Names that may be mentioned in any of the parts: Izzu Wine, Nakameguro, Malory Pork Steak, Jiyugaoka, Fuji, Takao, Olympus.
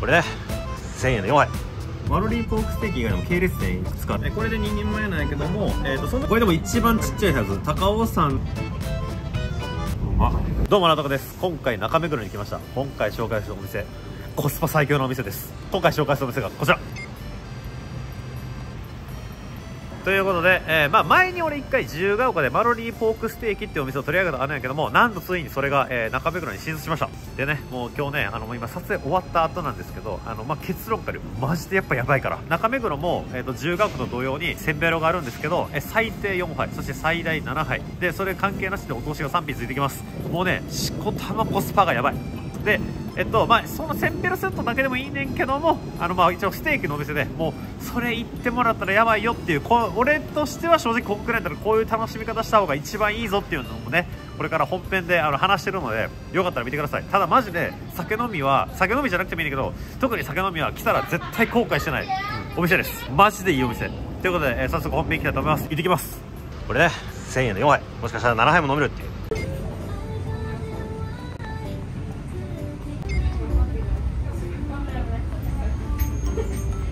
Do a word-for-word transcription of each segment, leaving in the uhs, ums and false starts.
これねせんえんでよんはい。マロリーポークステーキ以外でも系列店いくつか、ね、これでににんまえなんやけども、えー、とそのこれでも一番ちっちゃいやつ高尾山。どうもなとこです。今回中目黒に来ました。今回紹介するお店、コスパ最強のお店です。今回紹介するお店がこちらということで、えーまあ、前に俺いっかい自由が丘でマロリーポークステーキっていうお店を取り上げたあるんやけども、なんとついにそれが、えー、中目黒に進出しました。でね、もう今日ね、あの今撮影終わった後なんですけど、あの、まあ、結論からマジでやっぱやばいから、中目黒も、えー、と自由が丘と同様にせんべろがあるんですけど、えー、最低よんはい、そして最大ななはいで、それ関係なしでお通しがさんぴんついてきます。もうね、しこたまコスパがやばいで、えっとまあ、そのせんべろセットだけでもいいねんけども、あのまあ一応ステーキのお店でもうそれ行ってもらったらやばいよっていう、こ俺としては正直ここくらいだったらこういう楽しみ方した方が一番いいぞっていうのもね、これから本編であの話してるのでよかったら見てください。ただマジで酒飲みは酒飲みじゃなくてもいいんだけど、特に酒飲みは来たら絶対後悔してないお店です。マジでいいお店ということで、えー、早速本編行きたいと思います。行ってきます。これねせんえんでよんはい、もしかしたらななはいも飲めるっていう。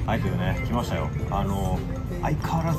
はいというね、来ましたよ。あの相変わらず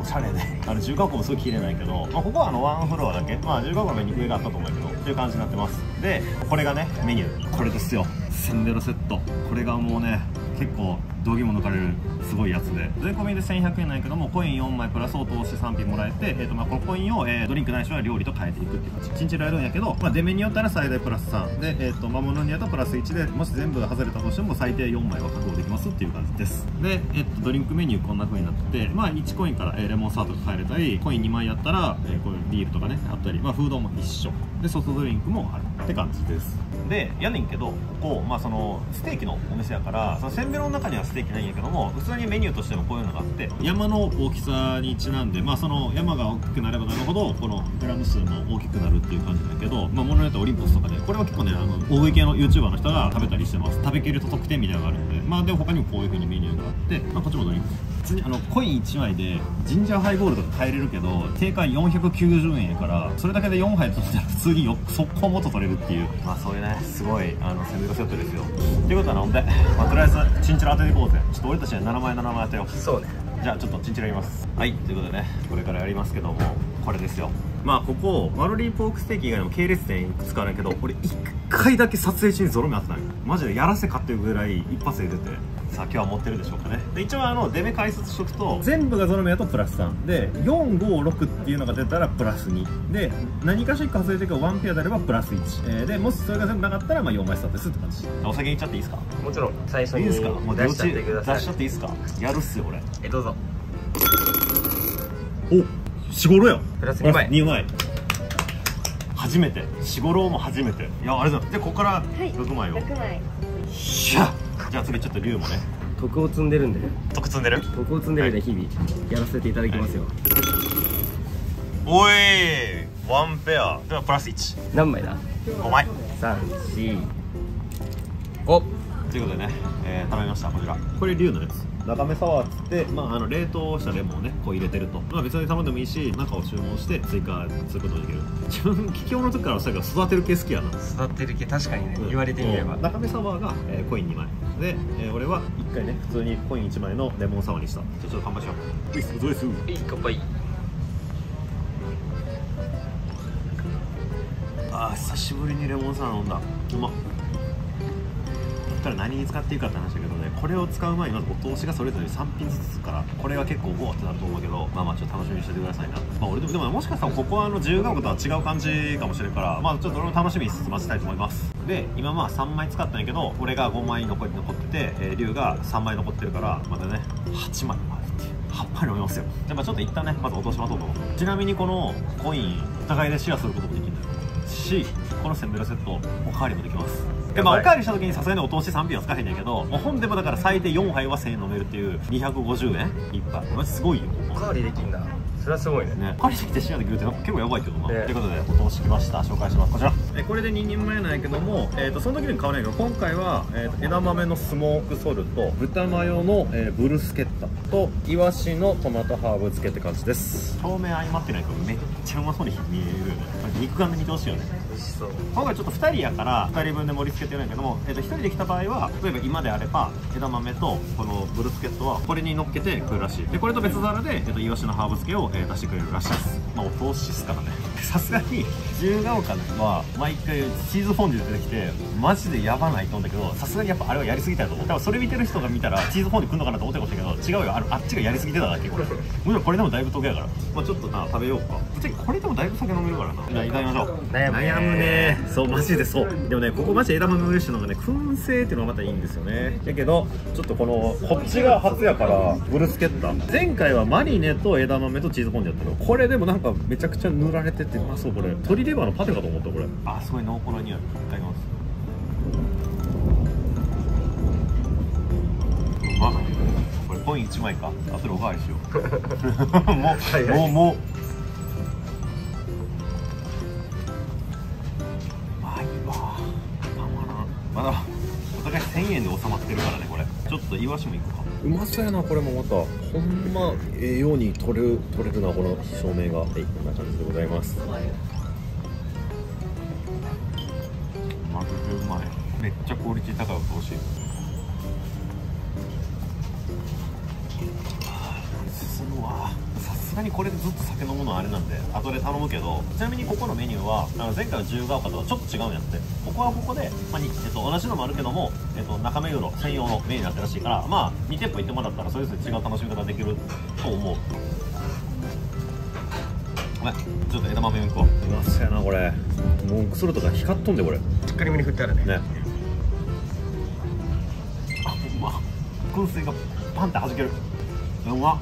おしゃれで、あの自由が丘もすごい綺麗ないけど、まあ、ここはあのワンフロアだけ、まあ、自由が丘の上があったと思うけどっていう感じになってます。でこれがねメニュー、これですよ、せんべろセット。これがもうね結構道義も抜かれるすごいやつで、税込みでせんひゃくえんなんやけども、コインよんまいプラスお通しさんぴんもらえて、えー、とまあこのコインを、えー、ドリンクないしは料理と変えていくっていう感じ。いちにちやるんやけど、まあ、出目によったら最大プラスさんで、えー、と魔物にやったらプラスいちで、もし全部外れたとしても最低よんまいは確保できますっていう感じです。で、えー、とドリンクメニューこんな風になってて、まあ、いちコインから、えー、レモンサワーとか変えれたり、コインにまいやったら、えー、こういうビールとかねあったり、まあ、フードも一緒でソフトドリンクもあるって感じです。でやねんけど、ここ、まあ、そのステーキのお店やから、そのせんべろの中にはステーキないんやけども、普通にメニューとしてもこういうのがあって、山の大きさにちなんで、まあ、その山が大きくなればなるほどこのグラム数も大きくなるっていう感じだけど、まあ、ものによってオリンポスとかで、これは結構ねあの大食い系の ユーチューバー の人が食べたりしてます。食べきると特典みたいなのがあるので、まあでも他にもこういう風にメニューがあって、まあ、こっちもドリンク普通にあのコインいちまいでジンジャーハイボールとか買えれるけど、定価よんひゃくきゅうじゅうえんやから、それだけでよんはい取ったら普通に速攻元取れるっていう、まあそういうねすごいあのセミロセットですよ。っていうことはなので、まあ、とりあえずチンチラ当てていこうぜ。ちょっと俺たちはななまいななまい当てよう。そうね、じゃあちょっとチンチラやります。はいということでね、これからやりますけども、これですよ。まあここマロリーポークステーキ以外にも系列店いくつかあるんやけど、俺いっかいだけ撮影中にゾロ目当てたんよ。マジでやらせかっていうぐらい一発で出て、さあ今日は持ってるでしょうかね。で一応あの出目解説しとくと、全部がゾロ目だとプラスさんで、よんごろくっていうのが出たらプラスにで、何かしら外れてるかワンペアであればプラスいち、えー、でもしそれが全部なかったらまあよんまいスタートですって感じ。お酒いっちゃっていいですか？もちろん最初にいいですか？もう出しちゃってください。出しちゃっていいですか？やるっすよ俺。えどうぞ。おしごろやプラスにまいにまい初めてしごろも初めて。いやあれだで、ここからろくまいを、はい、ろくまいしゃっ。じゃあ次ちょっと龍もね徳を積んでるんで、徳積んでる徳を積んでるんで、はい、日々やらせていただきますよ、はい、おいワンペアではプラスいち何枚だ？ごまいさんしごということでね、えー、頼みました。こちらこれ龍のやつ中目サワーって、まあ、あの冷凍したレモンをねこう入れてると、まあ、別に頼んでもいいし中を注文して追加することもできる。自分桔梗の時からおっしゃるけど育てる系好きやな。育てる系確かにね、うん、言われてみれば中目サワーが、えー、コインにまいで、えー、俺はいっかいね普通にコインいちまいのレモンサワーにした。じゃあちょっと乾杯しよう。ういっすういっすういっ乾杯。あー久しぶりにレモンサワー飲んだ。うまっ。ただ何に使っていくかって話だけどね、これを使う前にまずお通しがそれぞれさんぴんずつつくから、これは結構ゴーってなると思うけど、まあまあちょっと楽しみにしててくださいな。まあ俺でもでももしかしたらここはあの自由が丘とは違う感じかもしれんから、まあちょっと俺も楽しみにしつつ待ちたいと思います。で今まあさんまい使ったんやけど、俺がごまい残ってて、えー、龍がさんまい残ってるから、まだねはちまいもあるっていうはちまい飲みますよ。でまあちょっと一旦ねまずお通し待とうと思う。ちなみにこのコインお互いでシェアすることもできるんだよし、このせんべろセットおかわりもできます。でまあ、おかわりした時にさすがにお通しさんぴんは使えへんねんけど、もう本でもだから最低よんはいはせんえん飲めるっていうにひゃくごじゅうえんいっぱい。これすごいよ。おかわりできんだ。それはすごいね。ね、パリで来てシアで食うって結構やばいけどな。ということでお通し来ました。紹介します、こちら。えこれでににんまえなんやけども、えー、とその時に買わないけど、今回は、えー、と枝豆のスモークソルト、豚マヨの、えー、ブルスケッタとイワシのトマトハーブ漬けって感じです。照明相まってないけどめっちゃうまそうに見える。肉眼で見てほしいよね。美味しそう。今回ちょっとふたりやからふたりぶんで盛り付けてるんやけども、えー、とひとりで来た場合は、例えば今であれば枝豆とこのブルスケットはこれに乗っけて食うらしい。でこれと別皿で、えー、とイワシのハーブ漬けをえー、出してくれるらしいです。まあお通しっすからね。さすがに自由が丘は毎回チーズフォンデュで出てきてマジでやばないと思うんだけど、さすがにやっぱあれはやりすぎたと思う。多分それ見てる人が見たらチーズフォンデュ来んのかなと思ってましたけど、違うよ、 あ, あっちがやりすぎてただけ。これむしろこれでもだいぶ得やから、まあ、ちょっとな食べようか。ぶっちゃけこれでもだいぶ酒飲めるからな。じゃあいただきましょう。悩むね。そう、マジでそう。でもね、ここマジ枝豆の嬉しいのがね、燻製っていうのがまたいいんですよね。だけどちょっとこのこっちが初やからブルスケッタ、前回はマリネと枝豆とチーズチーズフォンデュやったけど、これでもなんかめちゃくちゃ塗られててうまそう。これ鶏レバーのパテかと思った。これあ、すごい濃厚な匂い。いただきます。うまっ。これポインいちまいか。あとでおかわりしよう。もうもうもううまいわ。たまらん。まだお互いせんえんで収まってるからね。これちょっとイワシもいくか。うまそうやな。これもまたほんまええように取れる取れるな、この照明が。はい、こんな感じでございます。まるでうまい。めっちゃクオリティ高い。おいしい。進むわ。さすがにこれでずっと酒飲むのはあれなんで後で頼むけど、ちなみにここのメニューはあの前回の自由が丘とはちょっと違うんやって。ここはここで、まあにえっと、同じのもあるけども、えっと、中目黒専用のメニューになってるらしいから、まあに店舗行ってもらったらそれぞれ違う楽しみ方ができると思う。ごめん、ちょっと枝豆もいこう。うまそうやな。これもうクソルトが光っとんで。これしっかり目に振ってあるね。ね、あ、ほんま燻製がパンってはじける。うまっ。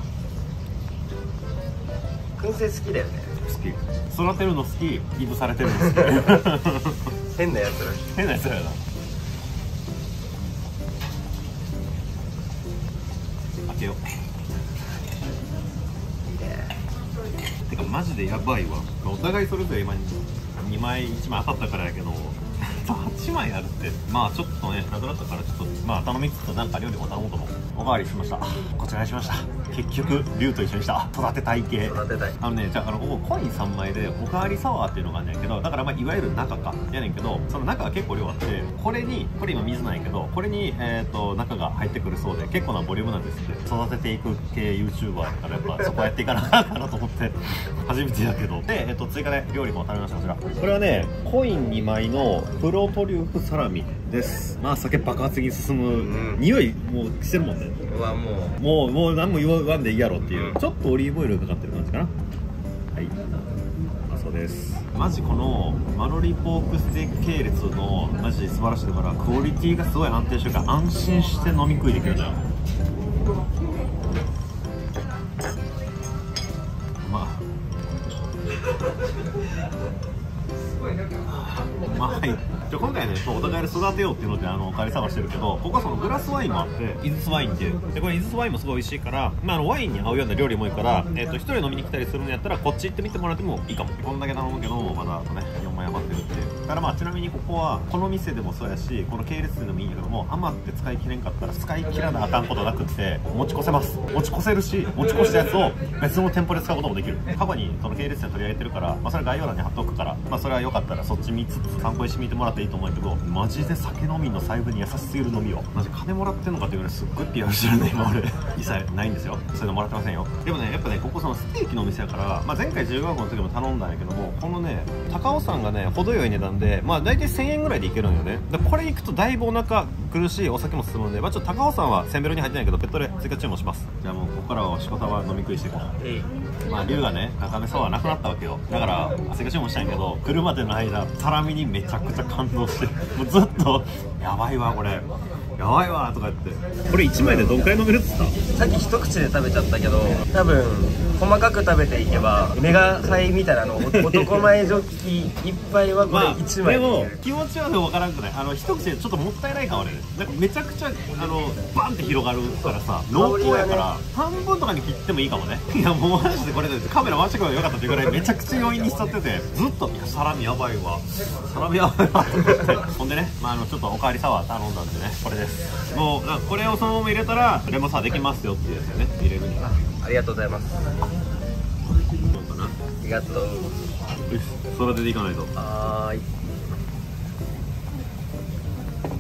燻製好きだよね。好き。育てるの好き、ギブされてるの好き。変なやつら。変なやつらだ。開けよう。いいね。てかマジでやばいわ。お互いそれぞれ今にまいいちまい当たったからやけど。はちまいあるって、まあちょっとねなくなったからちょっとまあ頼みつつなんか料理も頼もうと思う。おかわりしました。こちらにしました。結局龍と一緒にした。育てたい系。育てたい。あのね、じゃああのここコインさんまいでおかわりサワーっていうのがあるんやけど、だからまあいわゆる中かやねんけど、その中が結構量あって、これにこれ今水なんやけど、これにえっと中が入ってくるそうで結構なボリュームなんですって。育てていく系 YouTuber だからやっぱそこやっていかなあかんなと思って初めてだけど。でえっと追加で料理も食べました。こちら、これはねコインにまいのプロトリュフサラミです。まあ酒爆発的に進む、うん、匂いもうしてるもんね。うわもうもうもう何も言わんでいいやろっていう、うん、ちょっとオリーブオイルかかってる感じかな。はい、あ、そうです。マジこのマロリポークステーキ系列のマジ素晴らしい。だからクオリティがすごい安定してるから安心して飲み食いできるじゃん。まあうまい。じゃあ今回ね、お互いで育てようっていうのであのおかわり探してるけど、ここはそのグラスワインもあってイズスワインっていう。でこれイズスワインもすごい美味しいから、まあ、あのワインに合うような料理もいいから一、えー、人飲みに来たりするのやったらこっち行ってみてもらってもいいかも。こんだけ頼むけどまだあとねよんまい余ってるっていう。だからまあちなみにここはこの店でもそうやしこの系列でもいいんだけども、余って使い切れんかったら使い切らなあかんことなくって持ち越せます。持ち越せるし持ち越したやつを別の店舗で使うこともできる。過去にその系列で取り上げてるから、まあ、それ概要欄に貼っとくから、まあ、それはよかったらそっち見つつ参考にしてみてもらっていいと思うけど、マジで酒飲みの細部に優しすぎる飲みを。マジ金もらってんのかっていうぐらいすっごい ピーアール してるね今俺。一切ないんですよ、そういうのもらってませんよ。でもねやっぱねここそのステーキのお店やから、まあ、前回自由が丘の時も頼んだんやけども、このね高尾山がね程よい値段でまあ大体せんえんぐらいでいけるんよね。だこれいくとだいぶお腹苦しい、お酒も進むんで、まあ、ちょっと高尾山はせんべろに入ってないけどペットで追加注文します。じゃあもうここからはしこたま飲み食いしていこう。ええ、まあ龍がね中目沢はなくなったわけよ。だから追加注文したんやけど来るまでの間サラミにめちゃくちゃ感動してもうずっと「やばいわこれ」やばいわーとか言って。これいちまいでどんくらい飲めるっつった？さっき一口で食べちゃったけど多分細かく食べていけばメガハイみたいなの男前ジョッキー一杯はこれいちまいで、まあ、でも気持ちは分からんくない。あの一口でちょっともったいない感ある。なんかめちゃくちゃあのバンって広がるからさ、濃厚やから、ね、半分とかに切ってもいいかもね。いやもうマジでこれでカメラ回してくればよかったっていうぐらいめちゃくちゃ余韻に浸ってて、ずっといやサラミやばいわ、サラミやばいわと思ってほんでね、まあ、あのちょっとおかわりサワー頼んだんでね、これです。もうなんかこれをそのまま入れたらレモンサワーできますよっていうやつよね。入れるにはありがとうございます。どうかな。ありがとう。育てていかないと。はーい。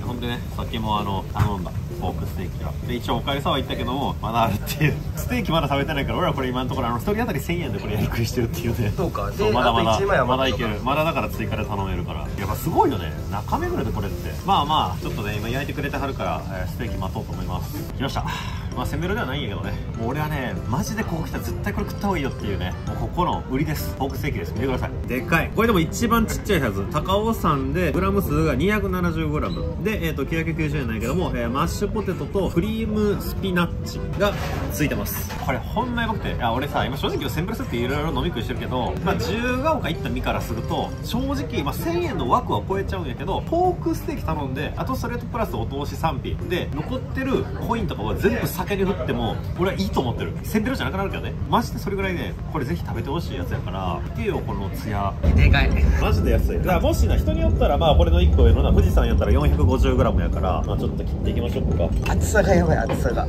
ほんでね、さっきもあの頼んだポークステーキがで一応おかえりさは言ったけどもまだあるっていう。ステーキまだ食べてないから俺はこれ今のところあの一人当たりせんえんでこれやりくりしてるっていうね。そうか。そうまだまだまだいける。まだだから追加で頼めるから、やっぱすごいよね。中目黒でこれって。まあまあちょっとね今焼いてくれてはるから、えー、ステーキ待とうと思います。来ました。まあ攻めるではないんやけどね、もう俺はねマジでここ来たら絶対これ食った方がいいよっていうね、もうここの売りです。ポークステーキです。見てください、でかい。これでも一番ちっちゃいはず。高尾山でグラム数が にひゃくななじゅうグラム で、えー、ときゅうひゃくきゅうじゅうえんなんやけども、えー、マッシュポテトとクリームスピナッチがついてます。これほんまやばくて、いや俺さ今正直センブレスっていろいろ飲み食いしてるけど、まあ自由が丘行った身からすると正直、まあ、せんえんの枠は超えちゃうんやけど、ポークステーキ頼んであとそれとプラスお通し賛否で残ってるコインとかは全部酒に振っても俺はいいと思ってる。センブレじゃなくなるけどね、マジでそれぐらいね、これぜひ食べてほしいやつやから。見てよこのツヤ、でかい。マジで安い。だからもしな人によったらまあこれのいっこ上のな富士山やったら よんひゃくごじゅうグラム やから、まあちょっと切っていきましょうか。厚さがやばい、厚さが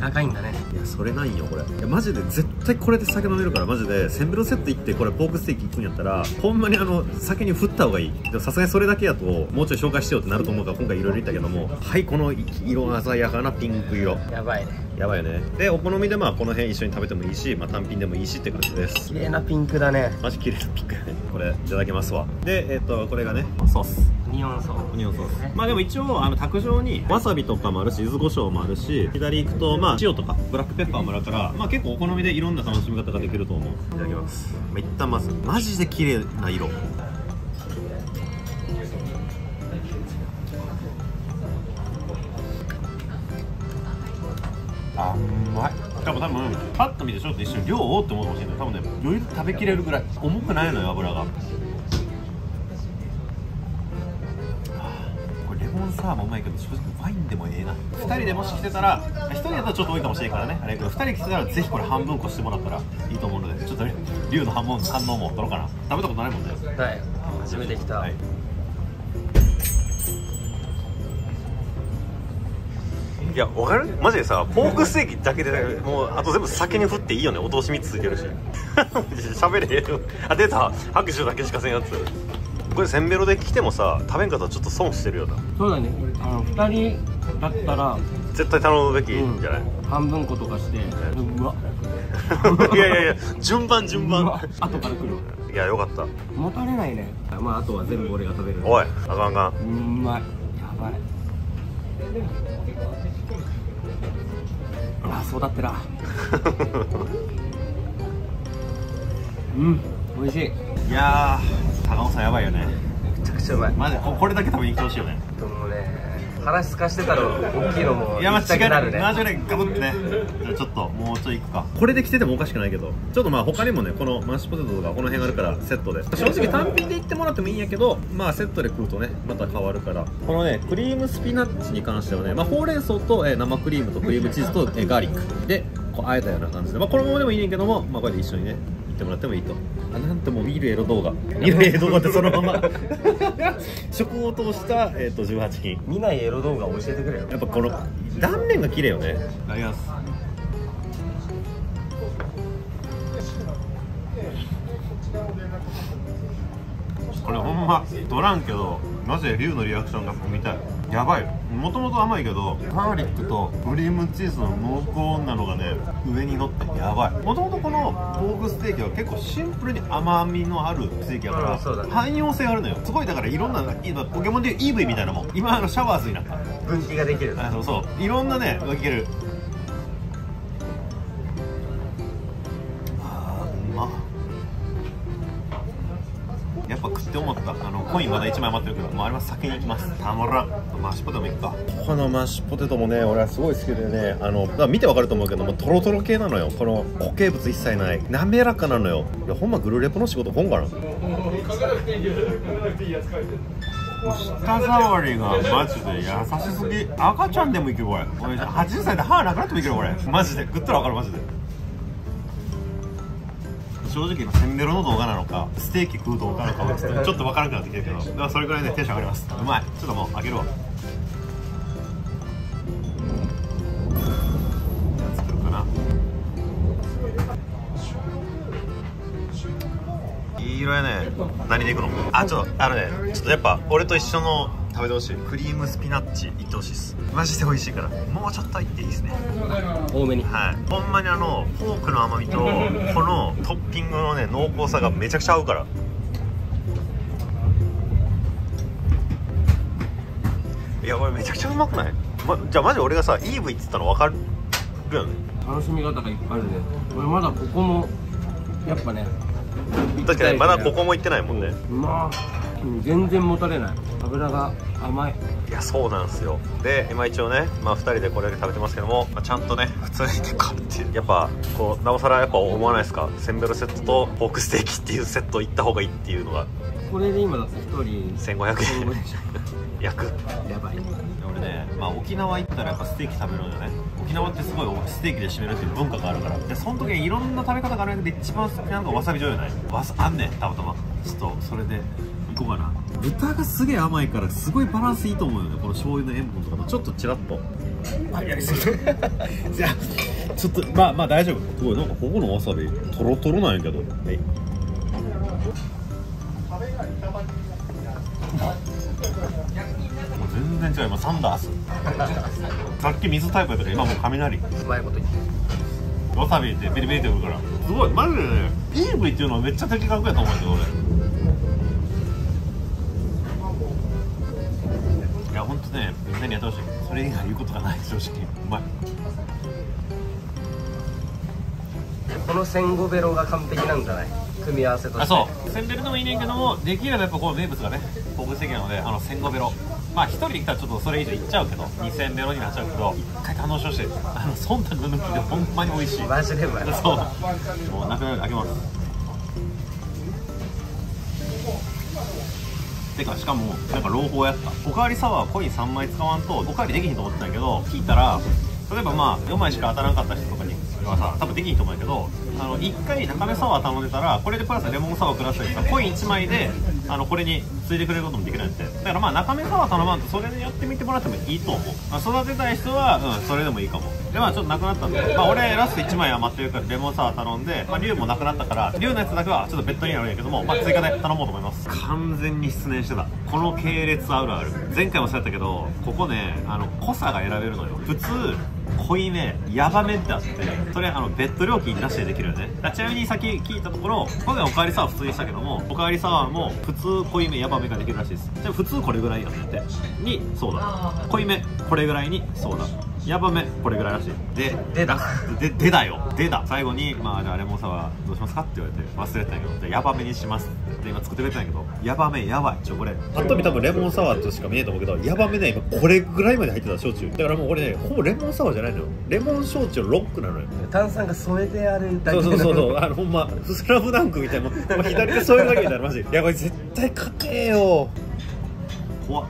高いんだね。いやそれないよこれ。いやマジで絶対これで酒飲めるから、マジでセンベロセット行ってこれポークステーキ行くんやったらほんまにあの酒に振った方がいい。でもさすがにそれだけやともうちょい紹介してよってなると思うから今回いろいろ言ったけども、はい、この色鮮やかなピンク色やばいね。やばいよね。でお好みでまあこの辺一緒に食べてもいいし、まあ、単品でもいいしって感じです。綺麗なピンクだね。マジ綺麗なピンクやね。これいただきますわ。でえっとこれがねソースオニオンソース。オニオンソース。まあでも一応あの卓上にわさびとかもあるし柚子胡椒もあるし、左行くとまあ塩とかブラックペッパーもあるから、まあ結構お好みでいろんな楽しみ方ができると思う。いただきます。まあ、一旦まずマジで綺麗な色。あうまい。しかも多分パッと見てちょっと一瞬量をって思うかもしれない。多分ね余裕で食べきれるぐらい重くないのよ油が。サーもうまいけど正直ワインでもええな。ふたりでもし来てたら、ひとりだったらちょっと多いかもしれんからねあれやけど、ふたり来てたらぜひこれ半分こしてもらったらいいと思うので、ちょっと龍の半分反応も取ろうかな。食べたことないもんね。はい、初めて来た、はい。いや分かる。マジでさポークステーキだけでもうあと全部酒に振っていいよね。お通しみっつついてるし喋れる。あ出た、拍手だけしかせんやつ。これせんべろで来てもさ食べんかったらちょっと損してるよな。そうだね。あのふたりだったら絶対頼むべきじゃない、うん、半分ことかしてうわいやいやいや順番順番後から来る。いやよかった。もたれないね。まああとは全部俺が食べる。おいあかんかん。うまい。やばい。あそうだってなうん美味しい。いや高尾さんやばいよね。めちゃくちゃうまい。マジでこれだけ食べに来てほしいよね。でもね腹すかしてたら大きいのもいや間違いない。マジでガブってね。じゃあちょっともうちょい行くか。これで来ててもおかしくないけど、ちょっとまあ他にもねこのマッシュポテトとかこの辺あるからセットで正直単品で行ってもらってもいいんやけど、まあセットで食うとねまた変わるから。このねクリームスピナッチに関してはね、まあ、ほうれん草と生クリームとクリームチーズとガーリックでこうあえたような感じで、まあ、このままでもいいねんけども、まあ、これで一緒にねってもらってもいいと。あなんとも見るエロ動画見るエロ動画ってそのまま食を通した、えー、とじゅうはちきん見ないエロ動画教えてくれよ。やっぱこの断面が綺麗よね。いただきます。これほんま取らんけどマジで龍のリアクションが見たい。やばい。もともと甘いけどガーリックとクリームチーズの濃厚なのがね上に乗ってやばい。もともとこのポークステーキは結構シンプルに甘みのあるステーキだから汎用性があるのよ。すごいだからいろんなポケモンでいう イーブイ みたいなもん。今あのシャワーズになんか分岐ができる。あそうそういろんなね分ける。あうまっ。やっぱ食って思った。あのコインまだいちまい余ってるけど、もうあれは先に行きます。たまらん。マッシュポテトもいくか。このマッシュポテトもね、俺はすごい好きでね、あの見てわかると思うけども、トロトロ系なのよ。この固形物一切ない、滑らかなのよ。いやほんまグルレポの仕事本かな。舌触りがマジで優しすぎ。赤ちゃんでもいけるこれ。はちじゅっさいで歯なくなってもいけるこれ。マジで食ったらわかる。マジで正直今せんべろの動画なのかステーキ食う動画なのかちょっとわからなくなってきてるけど、まあそれくらいねテンション上がります。うまい。ちょっともう開けるわ。作るかな。いい色やね。何でいくの？あ、ちょっとあのね、ちょっとやっぱ俺と一緒の食べてほしいクリームスピナッチいってほしいです。マジで美味しいから、もうちょっといっていいですね、多めに。はい、ほんまにあのポークの甘みとこのトッピングのね濃厚さがめちゃくちゃ合うから。いやこれめちゃくちゃうまくない？ま、じゃあマジ俺がさイーブイって言ったの分かるよね。楽しみ方がいっぱいあるね。俺まだここもやっぱね、確かにまだここも行ってないもんね。うまー、全然もたれない。油が甘い。いやそうなんですよ。で今一応ね、まあ、ふたりでこれだけ食べてますけども、まあ、ちゃんとね普通に結構あるっていう。やっぱこうなおさらやっぱ思わないですか？せんべろセットとポークステーキっていうセット行った方がいいっていうのが。これで今だってひとりせんごひゃくえん焼くやばい。俺ね、まあ、沖縄行ったらやっぱステーキ食べるんじゃない？沖縄ってすごいステーキで締めるっていう文化があるから。でその時にいろんな食べ方があるんで、一番好きなのがわさび醤油ないわさあんねん。たまたまちょっとそれでいこうかな。豚がすげえ甘いからすごいバランスいいと思うよね。この醤油の塩分とかもちょっとチラッとあやりすぎるじゃあちょっとまあまあ大丈夫。すごいなんかここのわさびトロトロなんやけど、はい。全然違う。今サンダースさっき水タイプやったけど今もう雷。うまいこと言ってる。わさびってビリビリってくるからすごい。マジでね、イーブイっていうのはめっちゃ的確やと思うんですよ俺。いやほんとね、みんなにやってほしい。それ以外言うことがない正直。うまい。このせんべろが完璧なんじゃない？組み合わせとして。あ、そうせんべろでもいいねんけども、できればやっぱこう名物がねポークステーキなので、あのせんべろまあひとりで来たらちょっとそれ以上いっちゃうけどにせんべろになっちゃうけど、いっかい堪能してほしい。あの忖度抜きでほんまに美味しい。マジでうまい。そうもうなくなる。開けます。てかしかもなんか朗報やった。おかわりサワーコインさんまい使わんとおかわりできひんと思ってたんやけど、聞いたら例えばまあよんまいしか当たらなかった人とかにはさ多分できひんと思うんやけど、あのいっかい中目サワー頼んでたらこれでプラスレモンサワープラスでさコインいちまいであのこれについてくれることもできないって。だからまあ中目サワー頼まんとそれでやってみてもらってもいいと思う。まあ、育てたい人は、うん、それでもいいかも。でまあちょっとなくなったんで、まあ、俺ラストいちまい余ってるからレモンサワー頼んで、まあ、龍もなくなったから龍のやつだけはちょっと別途にあるんやけども、まあ、追加で頼もうと思います。完全に失念してたこの系列あるある。前回もそうやったけど、ここねあの濃さが選べるのよ。普通濃いめ、ヤバめってあって、それあの別途料金なしでできるよね。ちなみに先聞いたところ、今回おかわりサワー普通にしたけども、おかわりサワーも普通濃いめヤバめができるらしいです。じゃあ普通これぐらいやってにそうだ、濃いめこれぐらいにそうだ、ヤバめこれぐらいらしい。ででだででだよでだ最後にまあじゃあレモンサワーどうしますかって言われて忘れてたけど、じゃあヤバめにしますって今作ってくれてたんやけど、ヤバめやばい。ちょこれぱっと見多分レモンサワーとしか見えんと思うけど、ヤバめね今これぐらいまで入ってた焼酎だから、もう俺ねほぼレモンサワーじゃないのよ。レモン焼酎ロックなのよ。炭酸が添えてあるだけ。そうそうそうあのほんまスラムダンクみたいな左で添えるだけみたいな。マジいやこれ絶対かけえよ。怖っ。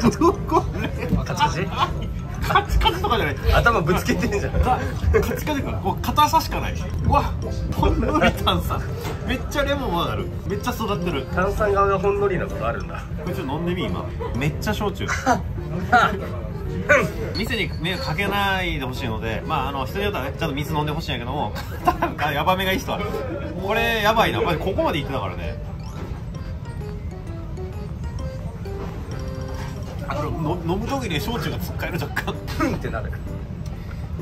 どこカチカチカチカチとかじゃない。頭ぶつけてんじゃん。カチカチかこう硬さしかない。うわほんのり炭酸めっちゃレモンはある。めっちゃ育ってる。炭酸側がほんのりなことあるんだ。これちょっと飲んでみ今めっちゃ焼酎店に目をかけないでほしいので、まああの人によってはねちゃんと水飲んでほしいんやけどもヤバめがいい人はこれヤバいな。ここまでいってたからね。あの飲む時に焼酎がつっかえる若干プンってなる。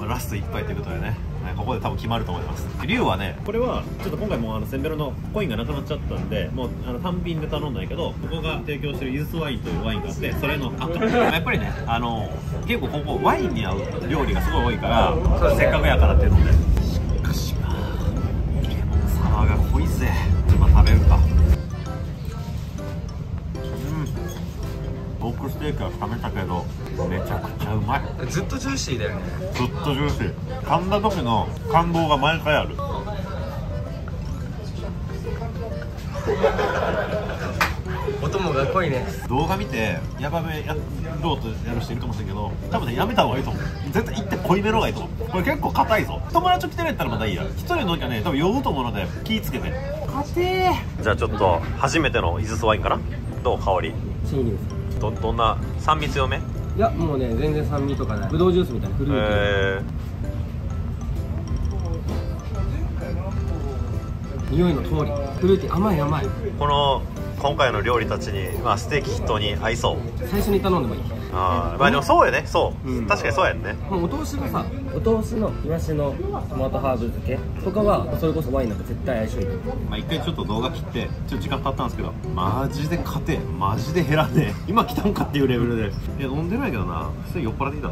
ラストいっぱいということでね、ここで多分決まると思います。龍はねこれはちょっと今回もうあのせんべろのコインがなくなっちゃったんで、もうあの単品で頼んだんやけど、ここが提供してるユースワインというワインがあって、それの赤やっぱりねあの結構ここワインに合う料理がすごい多いから、せっかくやからっていうのでしかしまあぜ、今食べるか。うん、ポークステーキは食べたけどめちゃくちゃうまい。ずっとジューシーだよね。ずっとジューシー。噛んだ時の感動が毎回ある。お供が濃いね。動画見てヤバめやろうとやる人いるかもしれんけど、多分ね、やめた方がいいと思う。絶対いってん濃いめの方がいいと思う。これ結構硬いぞ。友達来てるやったらまだいいや。一人の時はね、多分酔うと思うので気ぃつけて。硬え。じゃあちょっと初めての伊豆スワインかな。どう香り？いいです。どどんな酸味強め？いやもうね、全然酸味とかない。ブドウジュースみたいなフルーティー。へー、匂いの通りフルーティー、甘い甘い。この今回の料理たちに、まあ、ステーキ人に合いそう。最初に頼んでもいい。ああ、まあでもそうやね。そう、うん、確かにそうやんね。お通しがさ、お通しのイワシのトマトハーブ漬けとかはそれこそワインなんか絶対相性いい。まあ一回ちょっと動画切ってちょっと時間経ったんですけど、マジで勝て、マジで減らねえ。今来たんかっていうレベルで。いや飲んでないけどな、普通に酔っ払ってきた。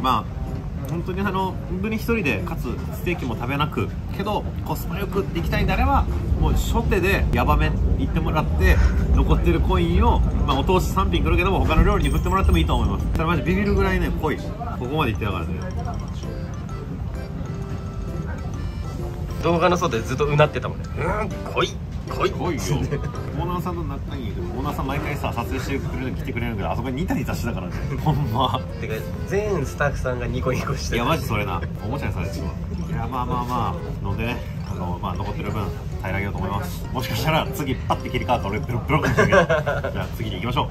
まあ本当にあの本当に一人で、かつステーキも食べなくけどコスパよくっていきたいんであれば、もう初手でヤバめ行ってもらって、残ってるコインを、まあ、お通しさん品くるけども他の料理に振ってもらってもいいと思います。ただマジビビるぐらいね、濃い。ここまでいってやがるね。動画の外でずっとうなってたもんね。うん、濃い濃い濃いよ。オーナーさんと仲いいけど、オーナーさん毎回さ撮影してくれるの来てくれるんだけど、あそこにニタニタしてたからね。ほんま。てか全スタッフさんがニコニコしてる。いやマジそれな。おもちゃにされてしまう。いやまあまあまあ飲んでね、あのまあ残ってる分平らげようと思います。もしかしたら次パッて切り替わって俺ブロックにするけど。じゃあ次に行きましょう。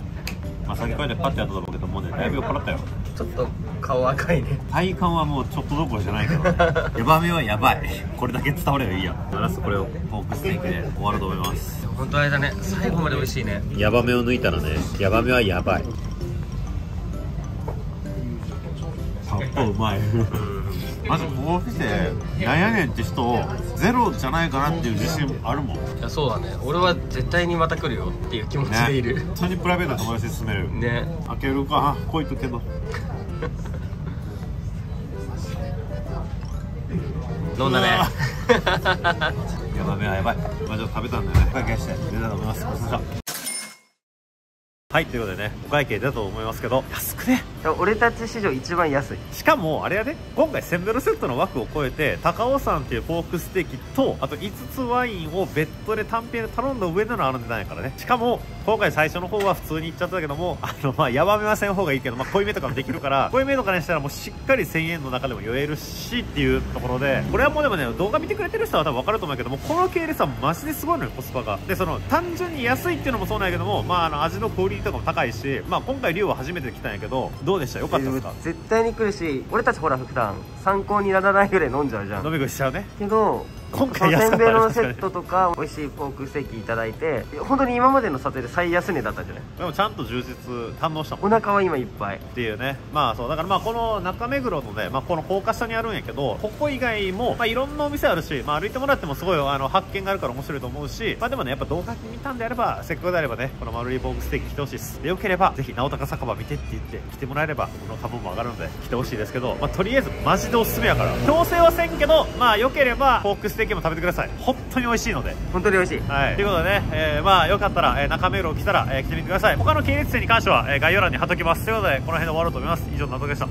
まあ先ほどでパッてやったと思うけど、もうねだいぶ酔っ払ったよ。ちょっと顔赤いね。体感はもうちょっとどころじゃないけどね。ヤバめはやばい。これだけ伝わればいいや。ラストこれをポークステーキで終わると思います。本当あれだね。最後まで美味しいね。ヤバめを抜いたらね、ヤバめはやばい。さっぱうまい。まずこうしてなんやねんって人ゼロじゃないかなっていう自信あるもん。いやそうだね。俺は絶対にまた来るよっていう気持ちでいる。ね、本当にプライベートの友達で進める。ね。開けるか来いとけど。飲んだね。やばめはやばい。まあちょっと食べたんでね、お会計して出たと思います。はい、ということでね、お会計だと思いますけど、安くね。俺たち史上一番安い。しかもあれやで、今回せんベロセットの枠を超えて高尾山っていうポークステーキと、あといつつワインを別途で単品で頼んだ上でのあるんじゃないからね。しかも今回最初の方は普通にいっちゃったけども、あのまあヤバめはせん方がいいけど、まあ濃いめとかもできるから、濃いめとかにしたらもうしっかりせんえんの中でも酔えるしっていうところで、これはもうでもね、動画見てくれてる人は多分分かると思うけども、この系列はマジですごいのよ、コスパが。でその単純に安いっていうのもそうなんやけども、まああの味のクオリティとかも高いし、まあ今回リュウは初めて来たんやけど、どうでした？よかったですか？絶対に来るし、俺たちほら普段参考にならないぐらい飲んじゃうじゃん。飲み食いしちゃうね。けど今回安かったね。せんべろのセットとか美味しいポークステーキいただいて、本当に今までの撮影で最安値だったんじゃない？でもちゃんと充実堪能したもん。お腹は今いっぱいっていうね。まあそうだから、まあこの中目黒のね、まあこの高架下にあるんやけど、ここ以外もまあいろんなお店あるし、まあ歩いてもらってもすごいあの発見があるから面白いと思うし、まあでもねやっぱ動画見たんであれば、せっかくであればねこの丸いポークステーキ来てほしいです。でよければぜひ直高酒場見てって言って来てもらえれば、この株も上がるので来てほしいですけど、まあとりあえずマジでおすすめやから強制はせんけど、まあよければポークステーキステーキも食べてください。本当に美味しいので。本当に美味しい。はい。ということでね、えー、まあよかったら、えー、中目黒来たら、えー、来てみてください。他の系列店に関しては、えー、概要欄に貼っときます。ということでこの辺で終わろうと思います。以上、ナオタカでした。